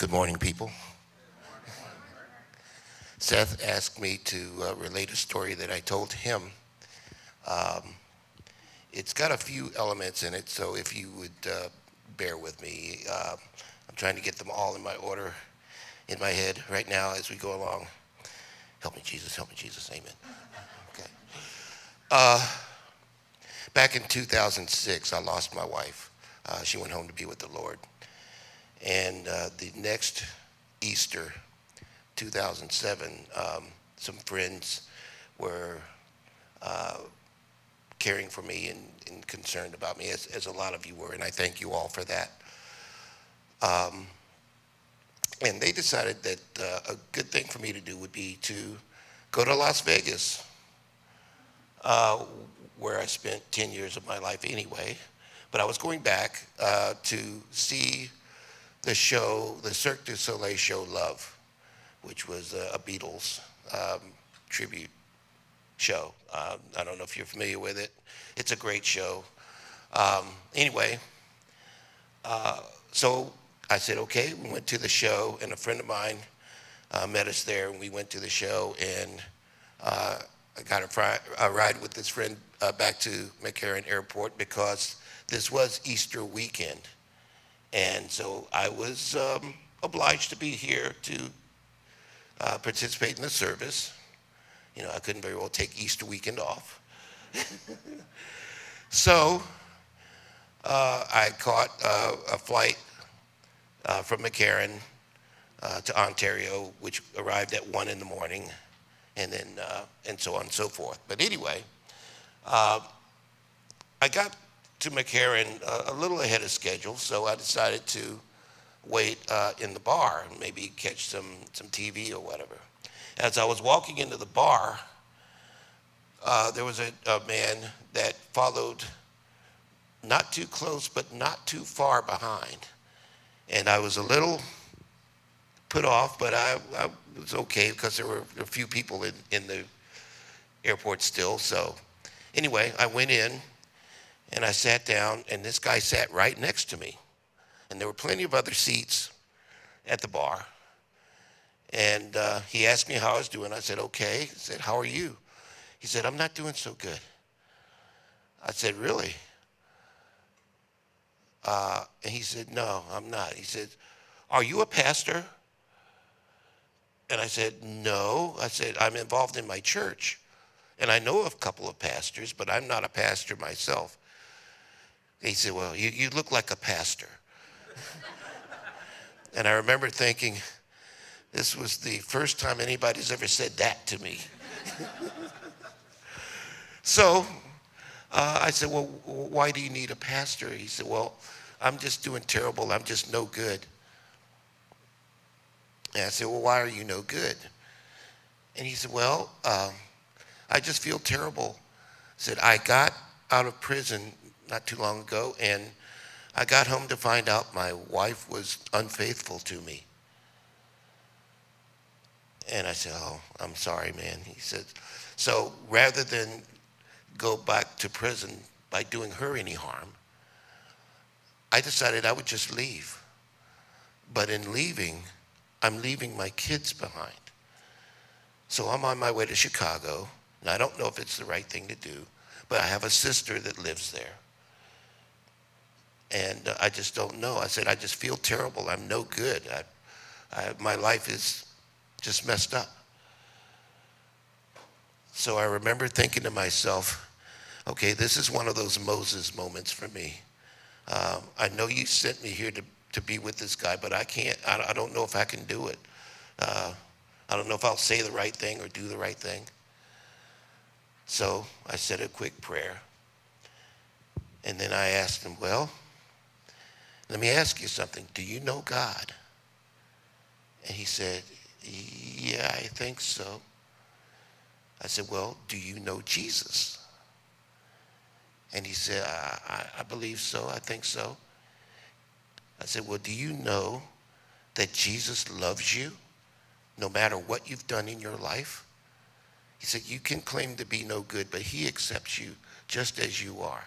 Good morning, people. Seth asked me to relate a story that I told him. It's got a few elements in it, so if you would bear with me. I'm trying to get them all in my order in my head right now as we go along. Help me, Jesus, amen. Okay. Back in 2006, I lost my wife. She went home to be with the Lord. And the next Easter, 2007, some friends were caring for me and concerned about me, as a lot of you were, and I thank you all for that. And they decided that a good thing for me to do would be to go to Las Vegas, where I spent 10 years of my life anyway. But I was going back to see the show, the Cirque du Soleil show, Love, which was a Beatles tribute show. I don't know if you're familiar with it. It's a great show. So I said, okay, we went to the show, and a friend of mine met us there, and we went to the show, and I got a ride with this friend back to McCarran Airport because this was Easter weekend. And so I was obliged to be here to participate in the service. You know, I couldn't very well take Easter weekend off. So I caught a flight from McCarran to Ontario, which arrived at 1 in the morning, and then and so on and so forth. But anyway, I got to McCarran a little ahead of schedule, so I decided to wait in the bar and maybe catch some TV or whatever. As I was walking into the bar, there was a man that followed not too close but not too far behind. And I was a little put off, but I was okay because there were a few people in the airport still. So anyway, I went in and I sat down, and this guy sat right next to me. And there were plenty of other seats at the bar. And he asked me how I was doing. I said, okay. He said, how are you? He said, I'm not doing so good. I said, really? And he said, no, I'm not. He said, are you a pastor? And I said, no. I said, I'm involved in my church. And I know a couple of pastors, but I'm not a pastor myself. He said, well, you look like a pastor. And I remember thinking, this was the first time anybody's ever said that to me. So I said, well, why do you need a pastor? He said, well, I'm just doing terrible. I'm just no good. And I said, well, why are you no good? And he said, well, I just feel terrible. I said, I got out of prison not too long ago, and I got home to find out my wife was unfaithful to me. And I said, oh, I'm sorry, man. He said, so rather than go back to prison by doing her any harm, I decided I would just leave. But in leaving, I'm leaving my kids behind. So I'm on my way to Chicago, and I don't know if it's the right thing to do, but I have a sister that lives there. And I just don't know. I said, I just feel terrible. I'm no good. My life is just messed up. So I remember thinking to myself, okay, this is one of those Moses moments for me. I know you sent me here to be with this guy, but I can't, I don't know if I can do it. I don't know if I'll say the right thing or do the right thing. So I said a quick prayer. And then I asked him, well, let me ask you something. Do you know God? And he said, yeah, I think so. I said, well, do you know Jesus? And he said, I believe so. I think so. I said, well, do you know that Jesus loves you no matter what you've done in your life? He said, you can claim to be no good, but he accepts you just as you are.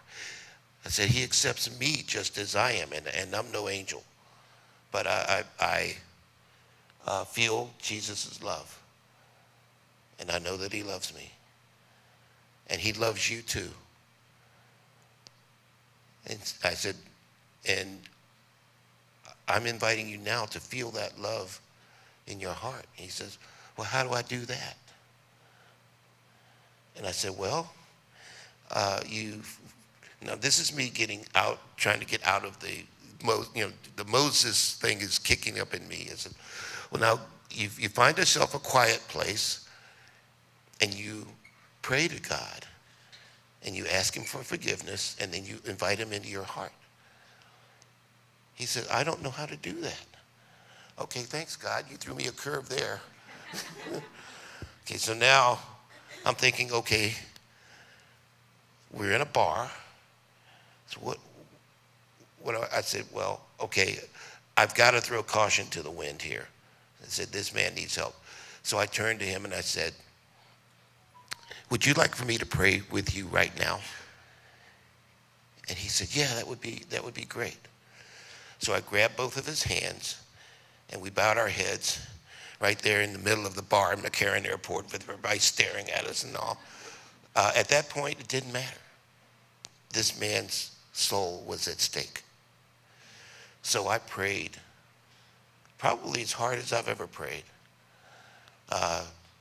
I said, he accepts me just as I am, and I'm no angel. But I feel Jesus' love. And I know that he loves me. And he loves you too. And I said, and I'm inviting you now to feel that love in your heart. And he says, well, how do I do that? And I said, well, now this is me getting out, trying to get out of the, the Moses thing is kicking up in me. I said, well, now you find yourself a quiet place and you pray to God and you ask him for forgiveness and then you invite him into your heart. He said, I don't know how to do that. Okay, thanks, God. You threw me a curve there. Okay, so now I'm thinking, okay, we're in a bar. So I said, well, okay, I've got to throw caution to the wind here. I said, this man needs help. So I turned to him and I said, would you like for me to pray with you right now? And he said, yeah, that would be great. So I grabbed both of his hands and we bowed our heads right there in the middle of the bar in McCarran Airport with everybody staring at us and all. At that point, it didn't matter. This man's soul was at stake. So I prayed, probably as hard as I've ever prayed.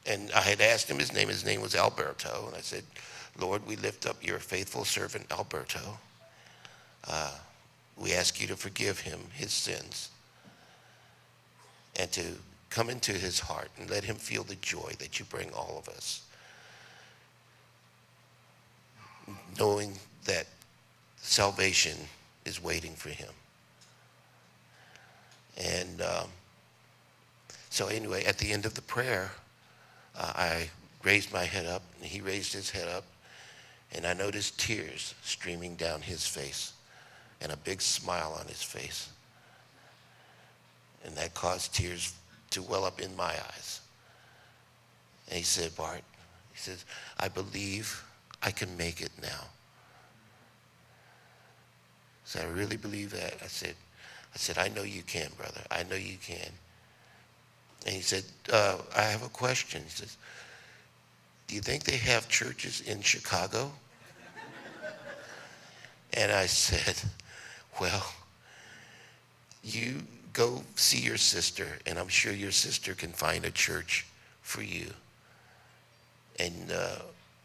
And I had asked him his name was Alberto. And I said, Lord, we lift up your faithful servant, Alberto. We ask you to forgive him his sins and to come into his heart and let him feel the joy that you bring all of us, knowing that salvation is waiting for him. And so anyway, at the end of the prayer, I raised my head up and he raised his head up and I noticed tears streaming down his face and a big smile on his face. And that caused tears to well up in my eyes. And he said, Bart, he says, I believe I can make it now. So I really believe that. I said, I know you can, brother. I know you can. And he said, I have a question. He says, do you think they have churches in Chicago? And I said, well, you go see your sister, and I'm sure your sister can find a church for you. And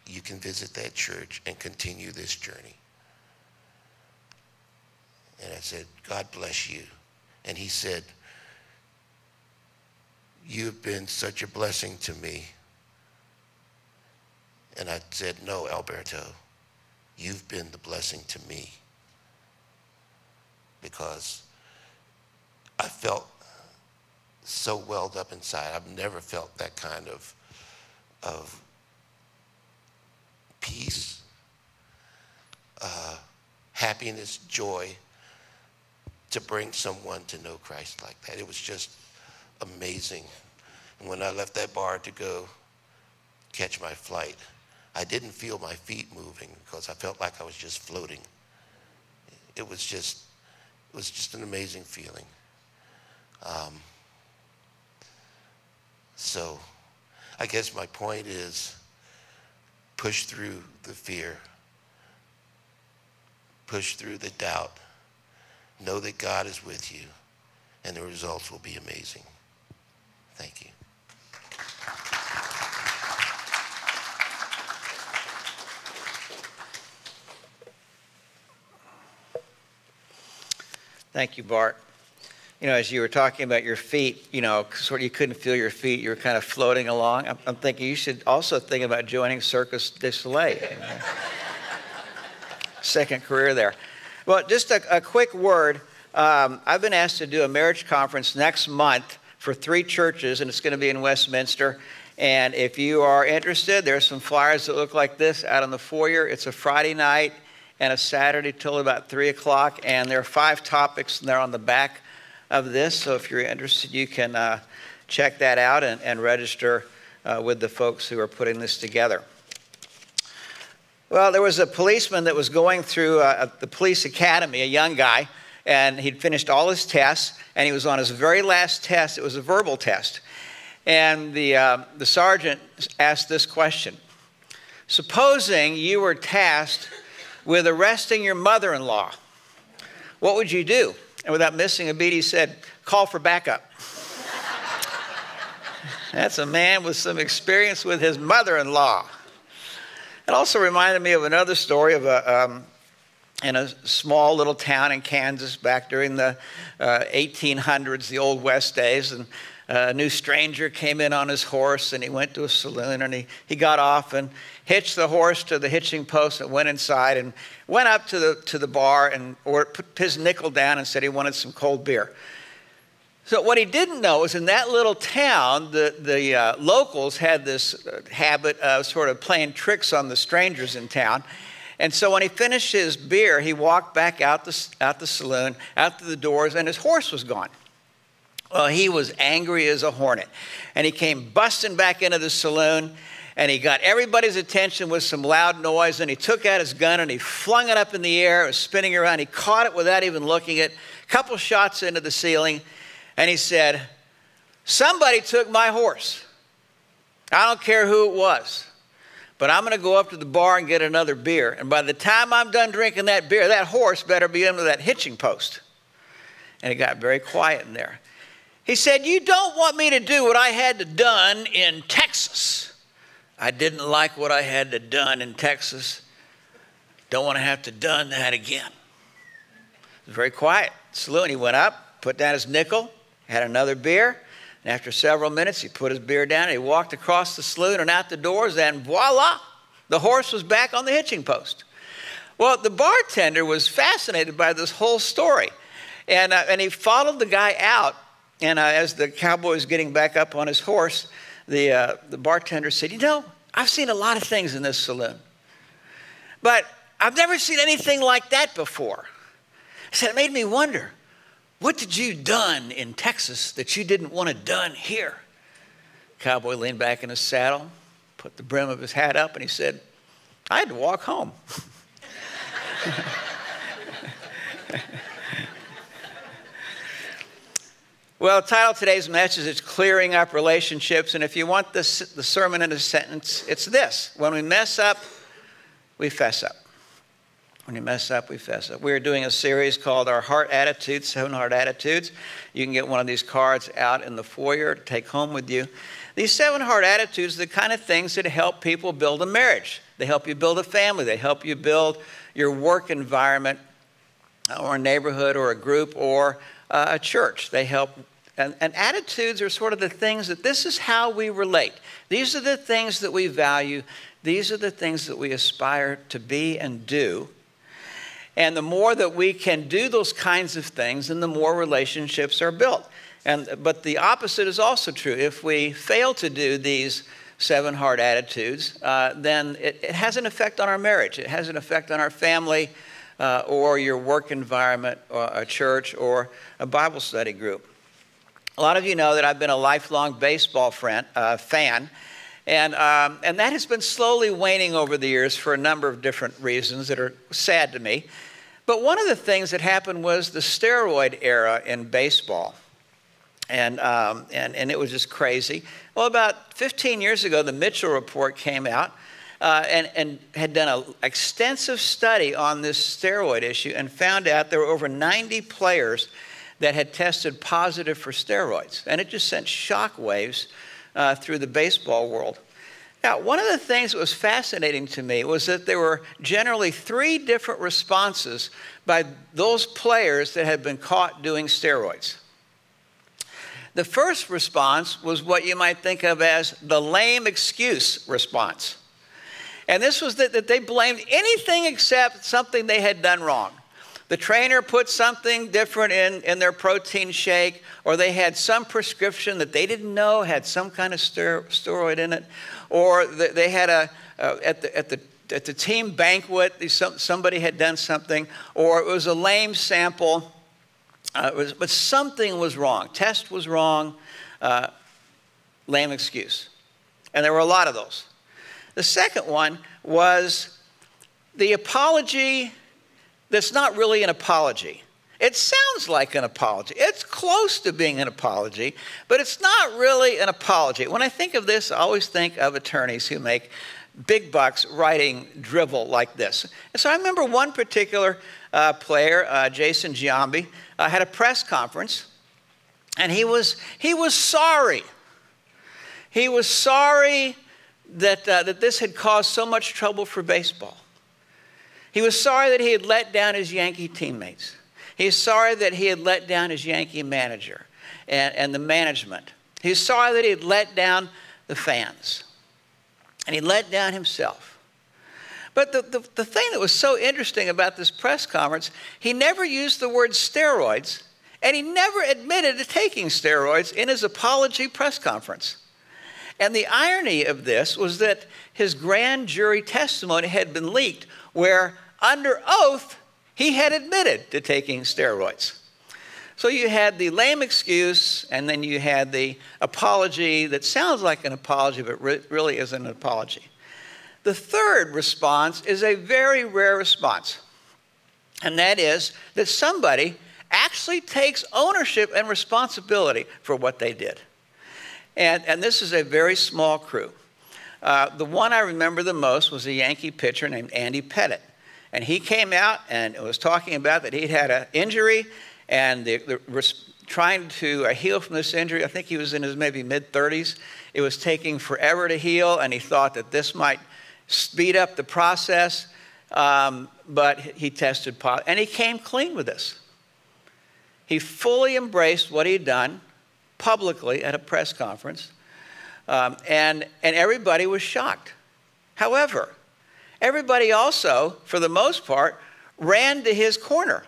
you can visit that church and continue this journey. And I said, God bless you. And he said, you've been such a blessing to me. And I said, no, Alberto, you've been the blessing to me. Because I felt so welled up inside. I've never felt that kind of peace, happiness, joy, to bring someone to know Christ like that. It was just amazing. And when I left that bar to go catch my flight, I didn't feel my feet moving because I felt like I was just floating. It was just an amazing feeling. So I guess my point is, push through the fear, push through the doubt, know that God is with you, and the results will be amazing. Thank you. Thank you, Bart. You know, as you were talking about your feet, sort of you couldn't feel your feet. You were kind of floating along. I'm thinking you should also think about joining Cirque du Soleil. Second career there. Well, just a quick word. I've been asked to do a marriage conference next month for 3 churches, and it's going to be in Westminster. And if you are interested, there's some flyers that look like this out on the foyer. It's a Friday night and a Saturday till about 3 o'clock. And there are 5 topics, and they're on the back of this. So if you're interested, you can check that out and register with the folks who are putting this together. Well, there was a policeman that was going through the police academy, a young guy, and he'd finished all his tests, and he was on his very last test. It was a verbal test. And the sergeant asked this question. Supposing you were tasked with arresting your mother-in-law, what would you do? And without missing a beat, he said, call for backup. That's a man with some experience with his mother-in-law. It also reminded me of another story of in a small little town in Kansas back during the 1800s, the Old West days, and a new stranger came in on his horse, and he went to a saloon, and he got off and hitched the horse to the hitching post and went inside and went up to the bar and put his nickel down and said he wanted some cold beer. So what he didn't know is in that little town, the locals had this habit of sort of playing tricks on the strangers in town. And so when he finished his beer, he walked back out the saloon, out to the doors, and his horse was gone. Well, he was angry as a hornet. And he came busting back into the saloon, and he got everybody's attention with some loud noise, and he took out his gun, and he flung it up in the air. It was spinning around. He caught it without even looking at it. A couple shots into the ceiling, and he said, somebody took my horse. I don't care who it was, but I'm going to go up to the bar and get another beer. And by the time I'm done drinking that beer, that horse better be under that hitching post. And it got very quiet in there. He said, you don't want me to do what I had done in Texas. I didn't like what I had done in Texas. Don't want to have to done that again. It was very quiet. Saloon, he went up, put down his nickel, had another beer. And after several minutes, he put his beer down, and he walked across the saloon and out the doors, and voila, the horse was back on the hitching post. Well, the bartender was fascinated by this whole story. And he followed the guy out. And as the cowboy was getting back up on his horse, the bartender said, you know, I've seen a lot of things in this saloon, but I've never seen anything like that before. I said, it made me wonder, what did you done in Texas that you didn't want to done here? Cowboy leaned back in his saddle, put the brim of his hat up, and he said, I had to walk home. Well, the title of today's message is Clearing Up Relationships, and if you want this, the sermon in a sentence, it's this. When we mess up, we fess up. When you mess up, we fess up. We're doing a series called Our Heart Attitudes, 7 Heart Attitudes. You can get one of these cards out in the foyer to take home with you. These 7 heart attitudes are the kind of things that help people build a marriage. They help you build a family. They help you build your work environment or a neighborhood or a group or a church. They help, and attitudes are sort of the things that this is how we relate. These are the things that we value. These are the things that we aspire to be and do. And the more that we can do those kinds of things, and the more relationships are built. But the opposite is also true. If we fail to do these 7 heart attitudes, then it has an effect on our marriage. It has an effect on our family, or your work environment, or a church, or a Bible study group. A lot of you know that I've been a lifelong baseball fan, and that has been slowly waning over the years for a number of different reasons that are sad to me. But one of the things that happened was the steroid era in baseball, and it was just crazy. Well, about 15 years ago, the Mitchell Report came out, and had done an extensive study on this steroid issue and found out there were over 90 players that had tested positive for steroids. And it just sent shockwaves through the baseball world. Now, one of the things that was fascinating to me was that there were generally 3 different responses by those players that had been caught doing steroids. The first response was what you might think of as the lame excuse response. And this was that they blamed anything except something they had done wrong. The trainer put something different in their protein shake, or they had some prescription that they didn't know had some kind of steroid in it, or they had at the team banquet, somebody had done something, or it was a lame sample, but something was wrong. Test was wrong, lame excuse. And there were a lot of those. The second one was the apology that's not really an apology. It sounds like an apology. It's close to being an apology, but it's not really an apology. When I think of this, I always think of attorneys who make big bucks writing drivel like this. And so I remember one particular player, Jason Giambi, had a press conference, and he was sorry. He was sorry that, that this had caused so much trouble for baseball. He was sorry that he had let down his Yankee teammates. He's sorry that he had let down his Yankee manager and the management. He's sorry that he had let down the fans. And he let down himself. But the thing that was so interesting about this press conference, he never used the word steroids, and he never admitted to taking steroids in his apology press conference. And the irony of this was that his grand jury testimony had been leaked where, under oath, he had admitted to taking steroids. So you had the lame excuse, and then you had the apology that sounds like an apology, but really isn't an apology. The third response is a very rare response, and that is that somebody actually takes ownership and responsibility for what they did. And this is a very small crew. The one I remember the most was a Yankee pitcher named Andy Pettitte. And he came out and was talking about that he'd had an injury and trying to heal from this injury. I think he was in his maybe mid-30s. It was taking forever to heal, and he thought that this might speed up the process. But he tested positive, and he came clean with this. He fully embraced what he'd done publicly at a press conference, and everybody was shocked. However, everybody also, for the most part, ran to his corner.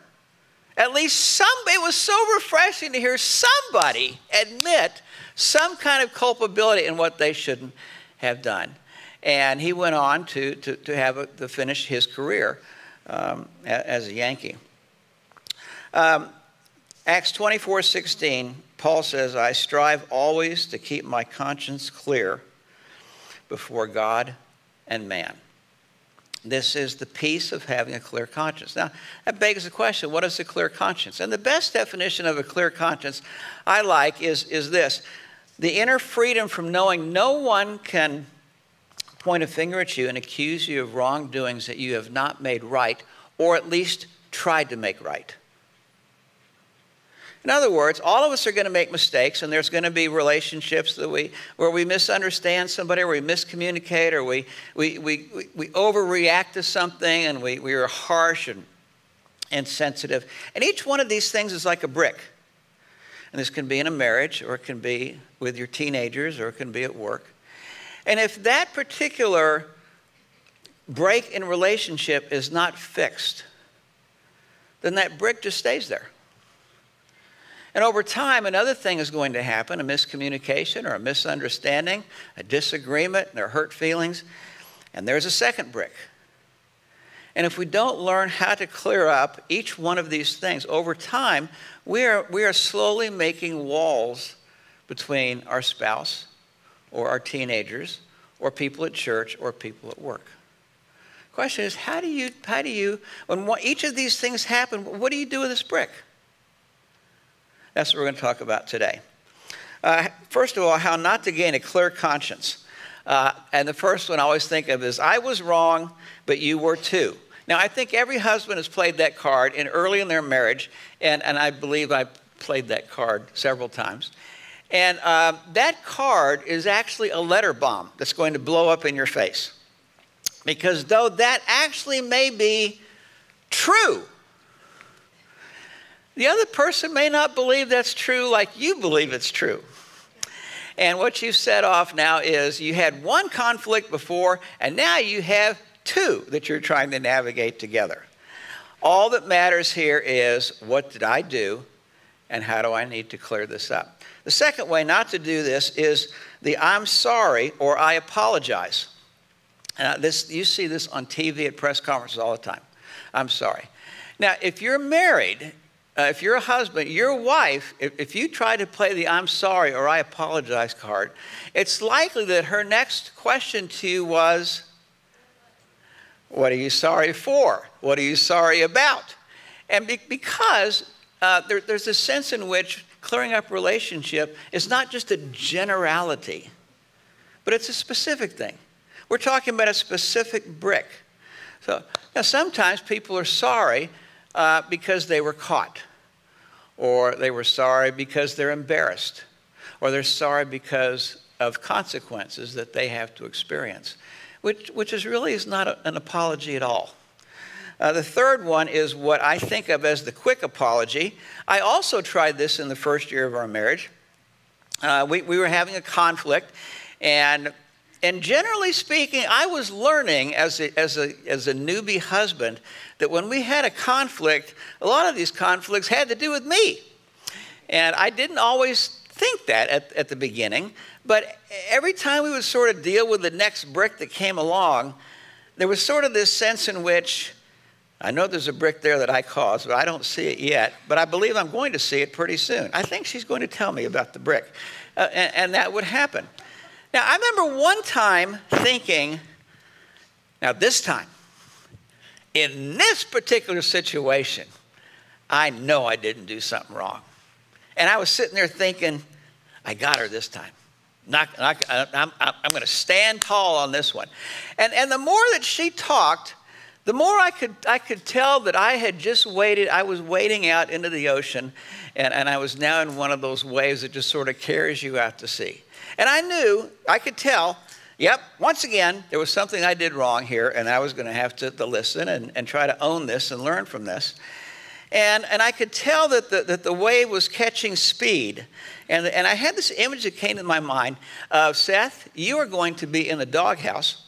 At least somebody, it was so refreshing to hear somebody admit some kind of culpability in what they shouldn't have done. And he went on to finish his career as a Yankee. Acts 24:16, Paul says, "I strive always to keep my conscience clear before God and man." This is the peace of having a clear conscience. Now, that begs the question, what is a clear conscience? And the best definition of a clear conscience I like is this: the inner freedom from knowing no one can point a finger at you and accuse you of wrongdoings that you have not made right, or at least tried to make right. In other words, all of us are going to make mistakes, and there's going to be relationships that where we misunderstand somebody, or we miscommunicate, or we overreact to something, and we are harsh and sensitive. And each one of these things is like a brick. And this can be in a marriage, or it can be with your teenagers, or it can be at work. And if that particular break in relationship is not fixed, then that brick just stays there. And over time, another thing is going to happen, a miscommunication or a misunderstanding, a disagreement, and hurt feelings. And there's a second brick. And if we don't learn how to clear up each one of these things, over time, we are slowly making walls between our spouse or our teenagers or people at church or people at work. The question is, how do you when each of these things happen, what do you do with this brick? That's what we're going to talk about today. First of all, how not to gain a clear conscience. And the first one I always think of is, I was wrong, but you were too. Now, I think every husband has played that card early in their marriage, and I believe I played that card several times. And that card is actually a letter bomb that's going to blow up in your face. Because though that actually may be true, the other person may not believe that's true like you believe it's true. And what you've set off now is, you had one conflict before, and now you have two that you're trying to navigate together. All that matters here is, what did I do, and how do I need to clear this up? The second way not to do this is the "I'm sorry" or "I apologize." You see this on TV at press conferences all the time. "I'm sorry." Now, if you're married, if you're a husband, your wife, if you try to play the "I'm sorry" or "I apologize" card, it's likely that her next question to you was, what are you sorry for? What are you sorry about? And because there's a sense in which clearing up relationship is not just a generality, but it's a specific thing. We're talking about a specific brick. So now sometimes people are sorry because they were caught, or they were sorry because they're embarrassed, or they're sorry because of consequences that they have to experience, which is really is not an apology at all. The third one is what I think of as the quick apology. I also tried this in the first year of our marriage. We were having a conflict, and generally speaking, I was learning as a newbie husband that when we had a conflict, a lot of these conflicts had to do with me. And I didn't always think that at the beginning, but every time we would sort of deal with the next brick that came along, there was sort of this sense in which, I know there's a brick there that I caused, but I don't see it yet, but I believe I'm going to see it pretty soon. I think she's going to tell me about the brick, and that would happen. Now, I remember one time thinking, now this time, in this particular situation, I know I didn't do something wrong. And I was sitting there thinking, I got her this time. I'm going to stand tall on this one. And the more that she talked, the more I could tell that I had just waited. I was wading out into the ocean, and I was now in one of those waves that just sort of carries you out to sea. And I knew, I could tell, yep, once again, there was something I did wrong here, and I was going to have to listen and try to own this and learn from this. And I could tell that the wave was catching speed. And I had this image that came to my mind of, Seth, you are going to be in the doghouse,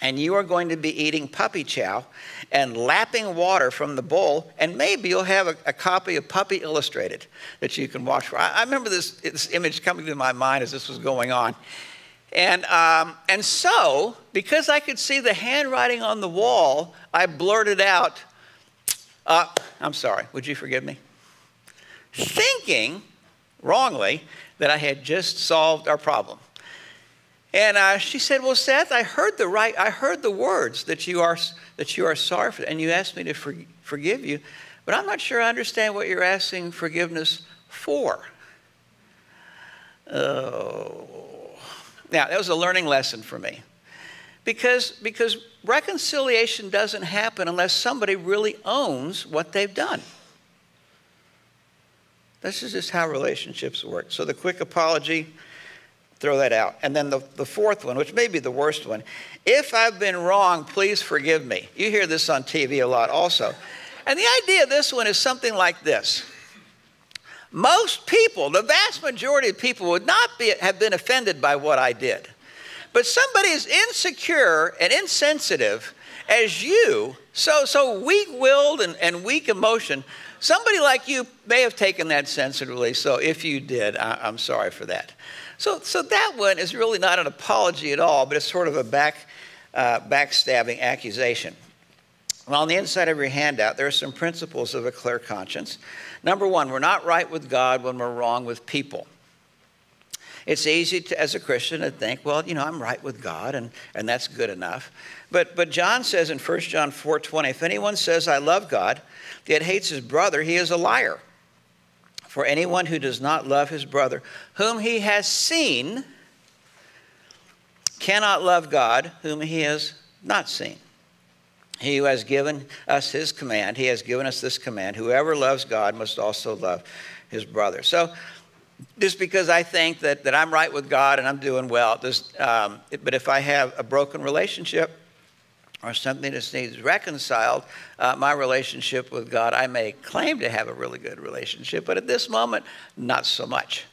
and you are going to be eating puppy chow and lapping water from the bowl, and maybe you'll have a copy of Puppy Illustrated that you can watch. I remember this image coming to my mind as this was going on. And so, because I could see the handwriting on the wall, I blurted out, I'm sorry, would you forgive me? Thinking, wrongly, that I had just solved our problem. And she said, well, Seth, I heard the words that you are sorry for, and you asked me to forgive you, but I'm not sure I understand what you're asking forgiveness for. Oh. Now, that was a learning lesson for me. Because reconciliation doesn't happen unless somebody really owns what they've done. This is just how relationships work. So the quick apology, throw that out. And then the fourth one, which may be the worst one, if I've been wrong, please forgive me. You hear this on TV a lot also. And the idea of this one is something like this. Most people, the vast majority of people, would not have been offended by what I did. But somebody as insecure and insensitive as you, so weak-willed and weak emotion, somebody like you may have taken that sensitively. So if you did, I'm sorry for that. So that one is really not an apology at all, but it's sort of a backstabbing accusation. Well, on the inside of your handout, there are some principles of a clear conscience. Number one, we're not right with God when we're wrong with people. It's easy to, as a Christian, to think, well, you know, I'm right with God, and that's good enough. But John says in 1 John 4:20, if anyone says, I love God, yet hates his brother, he is a liar. For anyone who does not love his brother, whom he has seen, cannot love God, whom he has not seen. He who has given us his command, he has given us this command, whoever loves God must also love his brother. So, just because I think that I'm right with God and I'm doing well, but if I have a broken relationship or something that needs reconciled, my relationship with God, I may claim to have a really good relationship, but at this moment, not so much.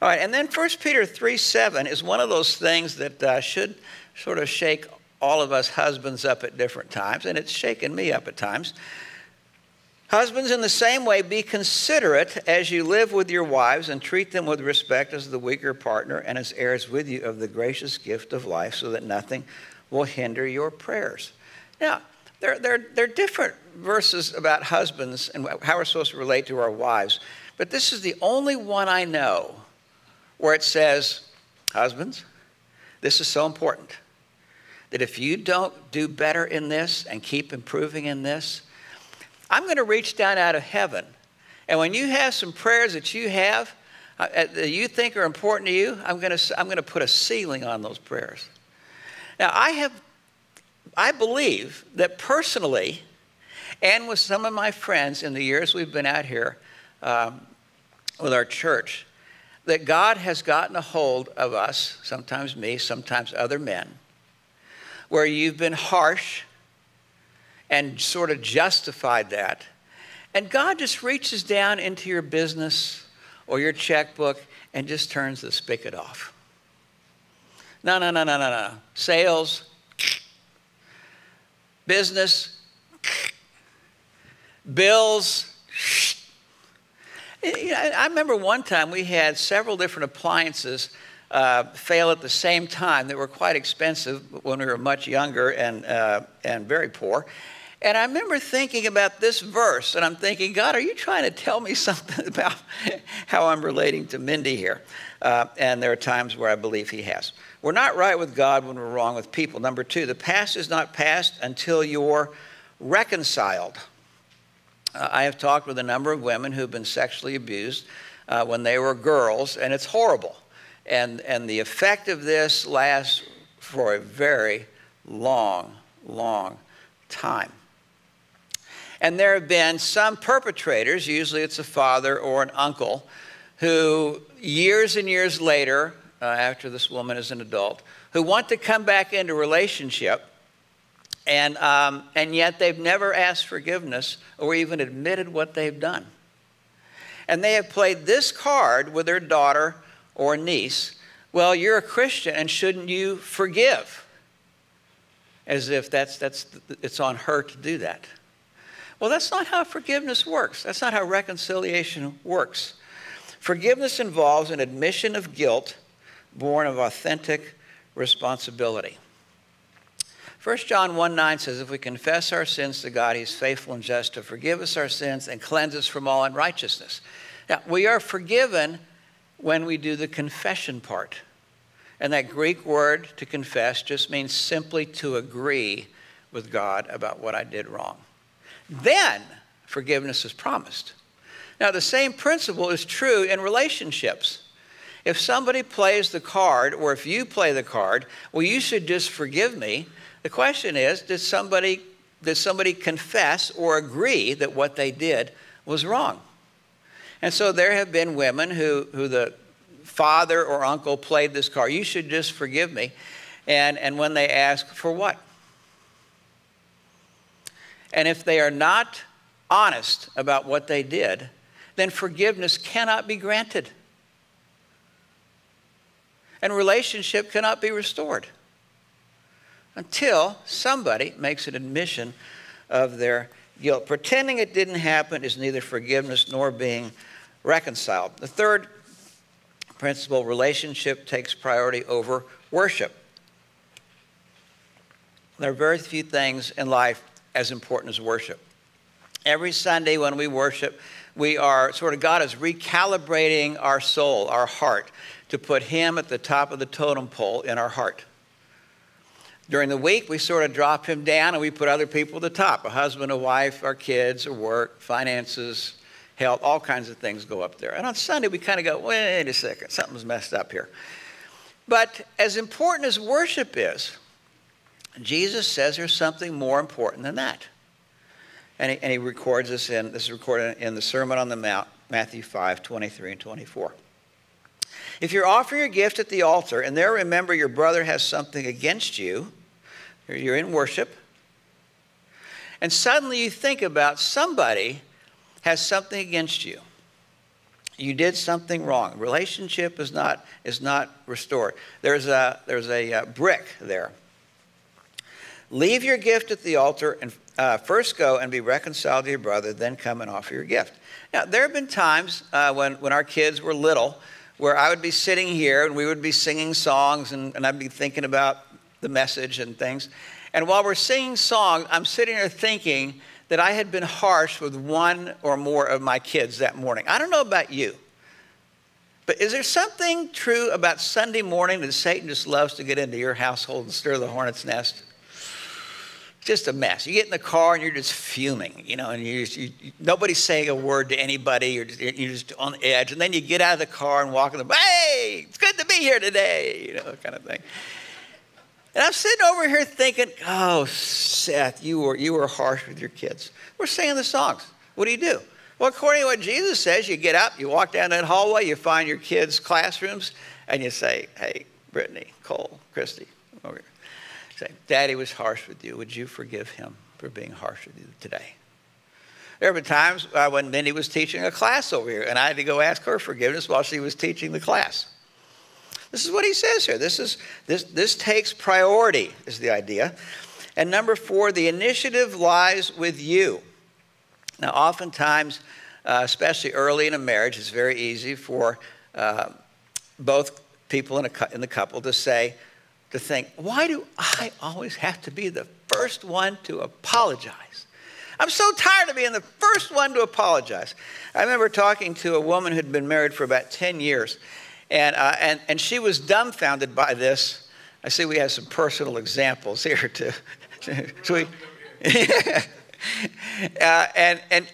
All right, and then 1 Peter 3:7 is one of those things that should sort of shake all of us husbands up at different times, and it's shaken me up at times. Husbands, in the same way, be considerate as you live with your wives and treat them with respect as the weaker partner and as heirs with you of the gracious gift of life so that nothing will hinder your prayers. Now, there are different verses about husbands and how we're supposed to relate to our wives, but this is the only one I know where it says, husbands, this is so important, that if you don't do better in this and keep improving in this, I'm going to reach down out of heaven. And when you have some prayers that you have, that you think are important to you, I'm going to put a ceiling on those prayers. Now, I believe that personally, and with some of my friends in the years we've been out here with our church, that God has gotten a hold of us, sometimes me, sometimes other men, where you've been harsh and sort of justified that. And God just reaches down into your business or your checkbook and just turns the spigot off. No, no, no, no, no, no. Sales, business, bills. I remember one time we had several different appliances fail at the same time. They were quite expensive when we were much younger and very poor. And I remember thinking about this verse, and I'm thinking, God, are you trying to tell me something about how I'm relating to Mindy here? And there are times where I believe he has. We're not right with God when we're wrong with people. Number two, the past is not past until you're reconciled. I have talked with a number of women who've been sexually abused when they were girls, and it's horrible. And the effect of this lasts for a very long, long time. And there have been some perpetrators, usually it's a father or an uncle, who years and years later, after this woman is an adult, who want to come back into a relationship, and yet they've never asked forgiveness or even admitted what they've done. And they have played this card with their daughter or niece. Well, you're a Christian, and shouldn't you forgive? As if it's on her to do that. Well, that's not how forgiveness works. That's not how reconciliation works. Forgiveness involves an admission of guilt born of authentic responsibility. 1 John 1:9 says, if we confess our sins to God, he's faithful and just to forgive us our sins and cleanse us from all unrighteousness. Now, we are forgiven when we do the confession part. And that Greek word to confess just means simply to agree with God about what I did wrong. Then forgiveness is promised. Now, the same principle is true in relationships. If somebody plays the card, or if you play the card, well, you should just forgive me. The question is, did somebody confess or agree that what they did was wrong? And so there have been women who the father or uncle played this card. You should just forgive me. And when they ask, for what? And if they are not honest about what they did, then forgiveness cannot be granted. And relationship cannot be restored until somebody makes an admission of their guilt. Pretending it didn't happen is neither forgiveness nor being reconciled. The third principle, relationship takes priority over worship. There are very few things in life as important as worship. Every Sunday when we worship, we are sort of, God is recalibrating our soul, our heart, to put him at the top of the totem pole in our heart. During the week, we sort of drop him down and we put other people at the top, a husband, a wife, our kids, our work, finances, health, all kinds of things go up there. And on Sunday, we kind of go, wait a second, something's messed up here. But as important as worship is, Jesus says there's something more important than that. And he records this this is recorded in the Sermon on the Mount, Matthew 5:23 and 24. If you're offering your gift at the altar and there remember your brother has something against you, you're in worship, and suddenly you think about somebody has something against you. You did something wrong. Relationship is not restored. There's a brick there. Leave your gift at the altar and first go and be reconciled to your brother, then come and offer your gift. Now, there have been times when our kids were little where I would be sitting here and we would be singing songs and I'd be thinking about the message and things. And while we're singing songs, I'm sitting here thinking that I had been harsh with one or more of my kids that morning. I don't know about you, but is there something true about Sunday morning that Satan just loves to get into your household and stir the hornet's nest? just a mess. You get in the car and you're just fuming, you know, and nobody's saying a word to anybody. You're just on the edge. And then you get out of the car and walk in the, hey, it's good to be here today, you know, kind of thing. And I'm sitting over here thinking, oh, Seth, you were harsh with your kids. We're singing the songs. What do? Well, according to what Jesus says, you get up, you walk down that hallway, you find your kids' classrooms, and you say, hey, Brittany, Cole, Christy, over here. Say, Daddy was harsh with you. Would you forgive him for being harsh with you today? There have been times when Mindy was teaching a class over here, and I had to go ask her forgiveness while she was teaching the class. This is what he says here. This takes priority, is the idea. And number four, the initiative lies with you. Now, oftentimes, especially early in a marriage, it's very easy for both people in the couple to think, why do I always have to be the first one to apologize? I'm so tired of being the first one to apologize. I remember talking to a woman who'd been married for about 10 years, and she was dumbfounded by this. I see we have some personal examples here too.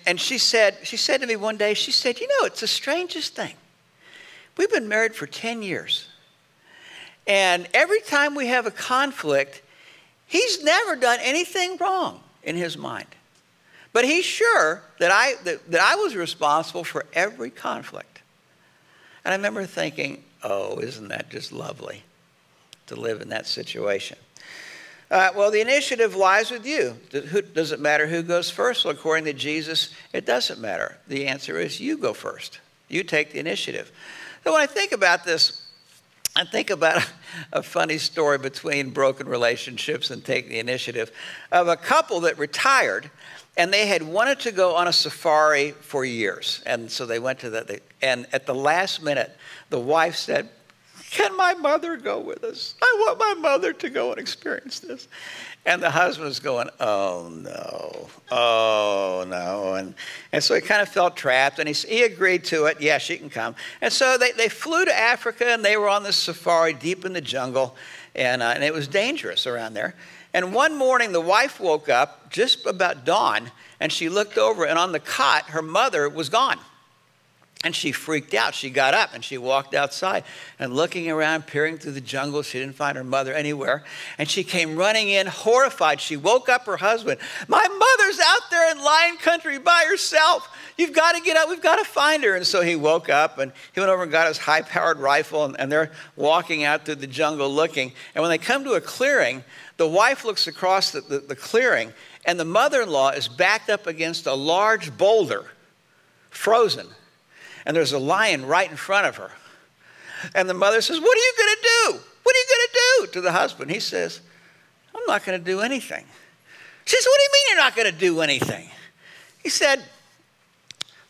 And she said to me one day, she said, you know, it's the strangest thing. We've been married for 10 years. And every time we have a conflict, he's never done anything wrong in his mind. But he's sure that I was responsible for every conflict. And I remember thinking, oh, isn't that just lovely to live in that situation? Well, the initiative lies with you. Does it matter who goes first? Well, according to Jesus, it doesn't matter. The answer is you go first. You take the initiative. So when I think about this, I think about a funny story between broken relationships and taking the initiative of a couple that retired, and they had wanted to go on a safari for years. And so they went to that, and at the last minute, the wife said, can my mother go with us? I want my mother to go and experience this. And the husband's going, oh, no, oh, no. And so he kind of felt trapped, and he agreed to it. Yeah, she can come. And so they flew to Africa, and they were on this safari deep in the jungle, and it was dangerous around there. And one morning, the wife woke up just about dawn, and she looked over, and on the cot, her mother was gone. And she freaked out. She got up and she walked outside. And looking around, peering through the jungle, she didn't find her mother anywhere. And she came running in, horrified. She woke up her husband. My mother's out there in lion country by herself. You've got to get out. We've got to find her. And so he woke up and he went over and got his high-powered rifle. And they're walking out through the jungle looking. And when they come to a clearing, the wife looks across the clearing. And the mother-in-law is backed up against a large boulder, frozen. And there's a lion right in front of her. And the mother says, what are you going to do? What are you going to do? To the husband. He says, I'm not going to do anything. She says, what do you mean you're not going to do anything? He said,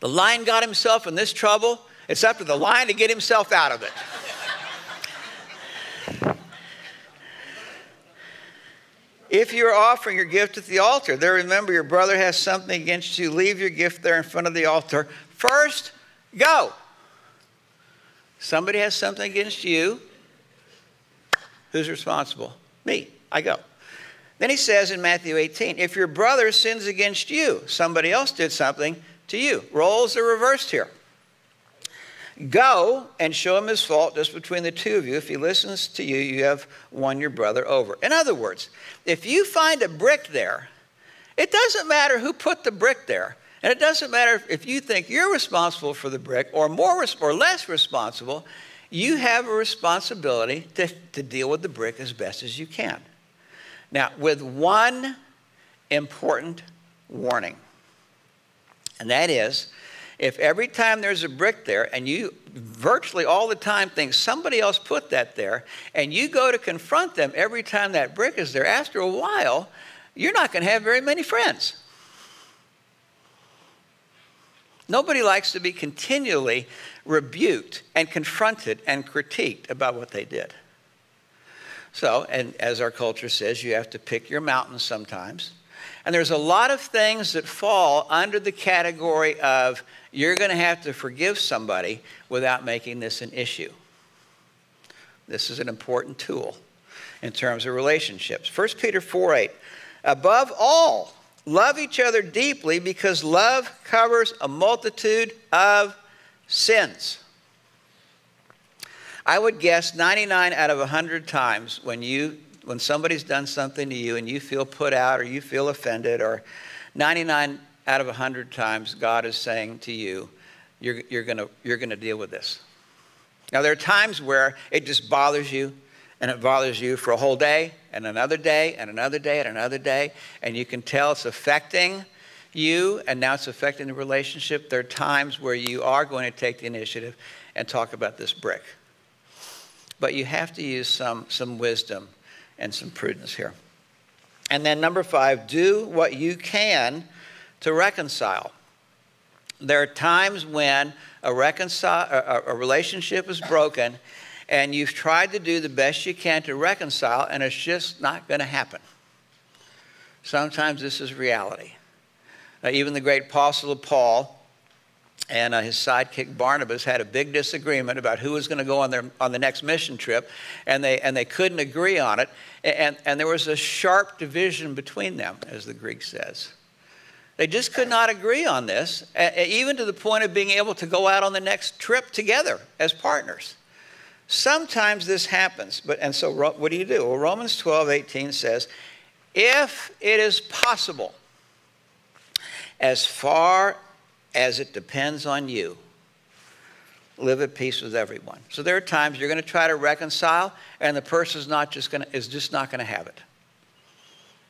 the lion got himself in this trouble. It's up to the lion to get himself out of it. If you're offering your gift at the altar, there remember your brother has something against you. Leave your gift there in front of the altar. First, go. Somebody has something against you. Who's responsible? Me. I go. Then he says in Matthew 18, if your brother sins against you, somebody else did something to you. Roles are reversed here. Go and show him his fault just between the two of you. If he listens to you, you have won your brother over. In other words, if you find a brick there, it doesn't matter who put the brick there. And it doesn't matter if you think you're responsible for the brick or more or less responsible, you have a responsibility to deal with the brick as best as you can. Now, with one important warning, and that is if every time there's a brick there and you virtually all the time think somebody else put that there and you go to confront them every time that brick is there, after a while, you're not going to have very many friends. Nobody likes to be continually rebuked and confronted and critiqued about what they did. So, and as our culture says, you have to pick your mountains sometimes. And there's a lot of things that fall under the category of you're going to have to forgive somebody without making this an issue. This is an important tool in terms of relationships. 1 Peter 4:8. Above all, love each other deeply, because love covers a multitude of sins. I would guess 99 out of 100 times when somebody's done something to you and you feel put out or you feel offended, or 99 out of 100 times God is saying to you, you're going to deal with this. Now, there are times where it just bothers you, and it bothers you for a whole day and another day and another day and another day, and you can tell it's affecting you, and now it's affecting the relationship. There are times where you are going to take the initiative and talk about this brick. But you have to use some wisdom and some prudence here. And then number 5, do what you can to reconcile. There are times when a relationship is broken, and you've tried to do the best you can to reconcile, and it's just not going to happen. Sometimes this is reality. Even the great apostle Paul and his sidekick Barnabas had a big disagreement about who was going to go on the next mission trip, and they couldn't agree on it, and there was a sharp division between them, as the Greek says. They just could not agree on this, even to the point of being able to go out on the next trip together as partners. Sometimes this happens, and so what do you do? Well, Romans 12:18 says, if it is possible, as far as it depends on you, live at peace with everyone. So there are times you're going to try to reconcile, and the person is just not going to have it.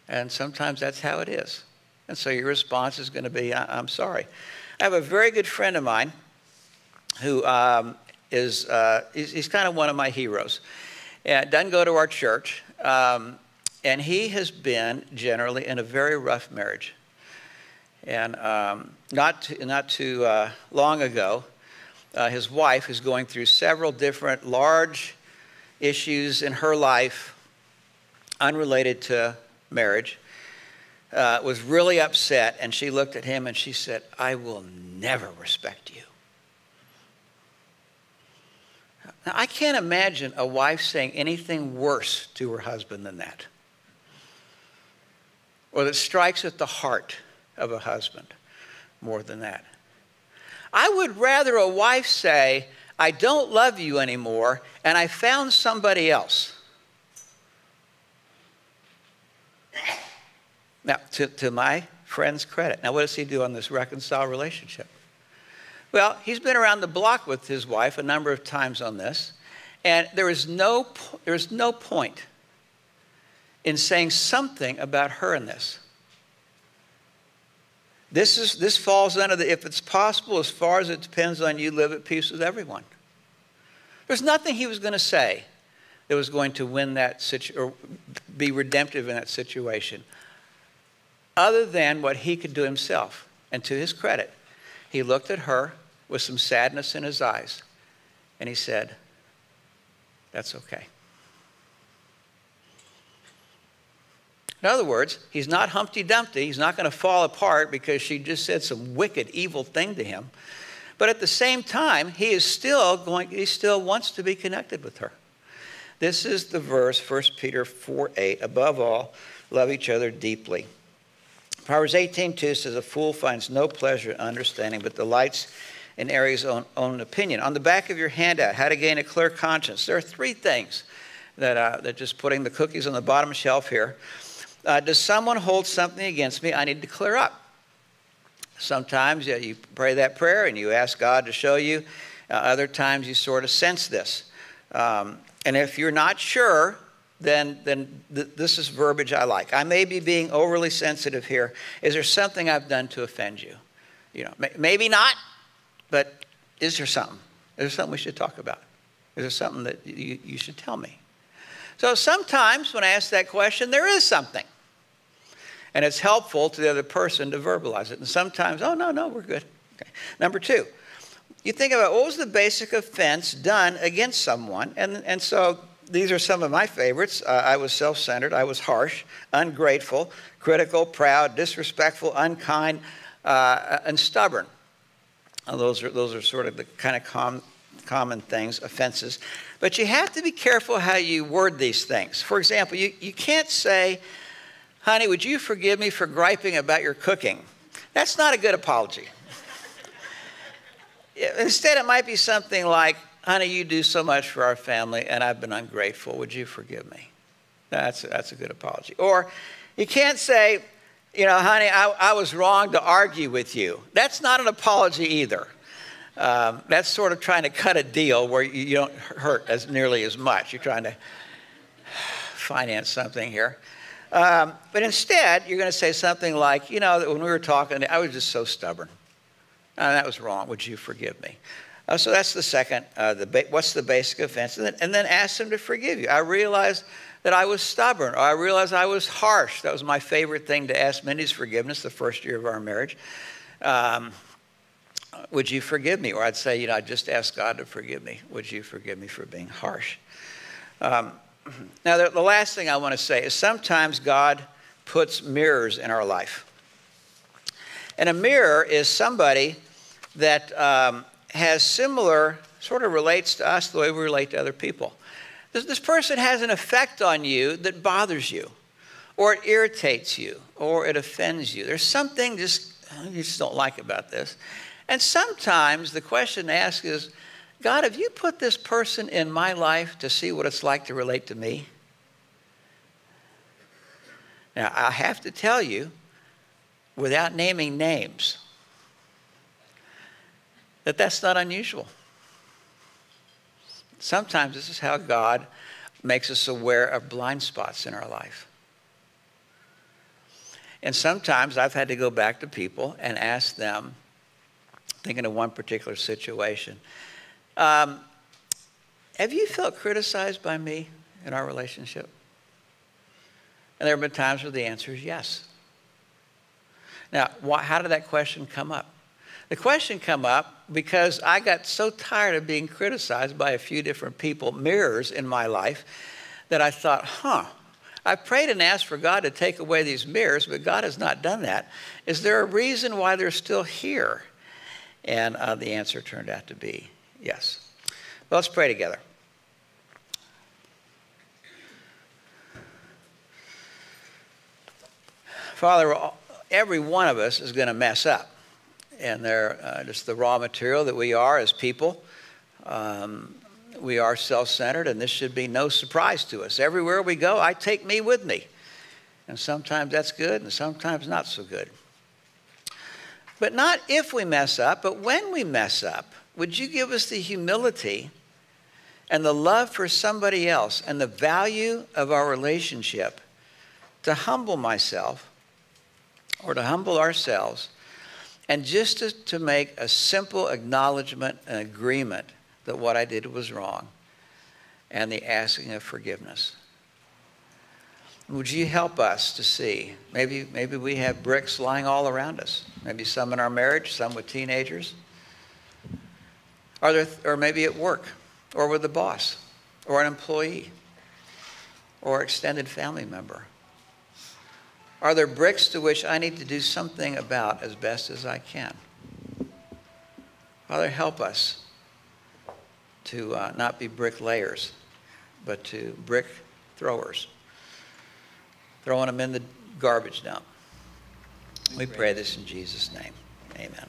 And sometimes that's how it is. And so your response is going to be, I'm sorry. I have a very good friend of mine who... he's kind of one of my heroes. Doesn't go to our church, and he has been generally in a very rough marriage. And not too long ago, his wife is going through several different large issues in her life unrelated to marriage, was really upset, and she looked at him and she said, I will never respect you. Now, I can't imagine a wife saying anything worse to her husband than that, or that strikes at the heart of a husband more than that. I would rather a wife say, I don't love you anymore, and I found somebody else. Now, to my friend's credit, now what does he do on this reconciled relationship? Well, he's been around the block with his wife a number of times on this, and there is no point in saying something about her in this. This falls under the, if it's possible, as far as it depends on you, live at peace with everyone. There's nothing he was going to say that was going to win that or be redemptive in that situation, other than what he could do himself. And to his credit, he looked at her with some sadness in his eyes, and he said, that's okay. In other words, he's not Humpty Dumpty. He's not going to fall apart because she just said some wicked, evil thing to him. But at the same time, he still wants to be connected with her. This is the verse, 1 Peter 4:8, above all, love each other deeply. Proverbs 18:2 says, a fool finds no pleasure in understanding, but delights in his own opinion. On the back of your handout, how to gain a clear conscience. There are 3 things that just putting the cookies on the bottom shelf here. Does someone hold something against me? I need to clear up. Sometimes you pray that prayer and you ask God to show you. Other times you sort of sense this. And if you're not sure... Then this is verbiage I like. I may be being overly sensitive here. Is there something I've done to offend you? You know, maybe not, but is there something? Is there something we should talk about? Is there something that you should tell me? So sometimes when I ask that question, there is something. And it's helpful to the other person to verbalize it. And sometimes, oh, no, we're good. Okay. Number 2, you think about what was the basic offense done against someone? And so... these are some of my favorites. I was self-centered. I was harsh, ungrateful, critical, proud, disrespectful, unkind, and stubborn. Those are sort of the kind of common things, offenses. But you have to be careful how you word these things. For example, you can't say, honey, would you forgive me for griping about your cooking? That's not a good apology. Instead, it might be something like, honey, you do so much for our family, and I've been ungrateful. Would you forgive me? That's a good apology. Or you can't say, you know, honey, I was wrong to argue with you. That's not an apology either. That's sort of trying to cut a deal where you don't hurt as nearly as much. You're trying to finance something here. But instead, you're going to say something like, you know, when we were talking, I was just so stubborn. That was wrong. Would you forgive me? So that's the second, what's the basic offense? And then ask them to forgive you. I realized that I was stubborn, or I realized I was harsh. That was my favorite thing to ask Mindy's forgiveness the first year of our marriage. Would you forgive me? Or I'd say, you know, I just asked God to forgive me. Would you forgive me for being harsh? Now, the last thing I want to say is sometimes God puts mirrors in our life. And a mirror is somebody that has similar, sort of relates to us the way we relate to other people. This person has an effect on you that bothers you, or it irritates you, or it offends you. There's something you just don't like about this. And sometimes the question to ask is, God, have you put this person in my life to see what it's like to relate to me? Now, I have to tell you, without naming names, that's not unusual. Sometimes this is how God makes us aware of blind spots in our life. And sometimes I've had to go back to people and ask them, thinking of one particular situation, have you felt criticized by me in our relationship? And there have been times where the answer is yes. Now, how did that question come up? The question came up because I got so tired of being criticized by a few different people, mirrors in my life, that I thought, I prayed and asked for God to take away these mirrors, but God has not done that. Is there a reason why they're still here? And the answer turned out to be yes. Well, let's pray together. Father, every one of us is going to mess up. And they're just the raw material that we are as people. We are self-centered, and this should be no surprise to us. Everywhere we go, I take me with me. And sometimes that's good, and sometimes not so good. But not if we mess up, but when we mess up, would you give us the humility and the love for somebody else and the value of our relationship to humble myself or to humble ourselves, and just to make a simple acknowledgement and agreement that what I did was wrong and the asking of forgiveness. Would you help us to see? Maybe we have bricks lying all around us. Maybe some in our marriage, some with teenagers. Or maybe at work, or with the boss, or an employee, or extended family member. Are there bricks to which I need to do something about as best as I can? Father, help us to not be bricklayers, but to brick throwers, throwing them in the garbage dump. We pray this in Jesus' name. Amen.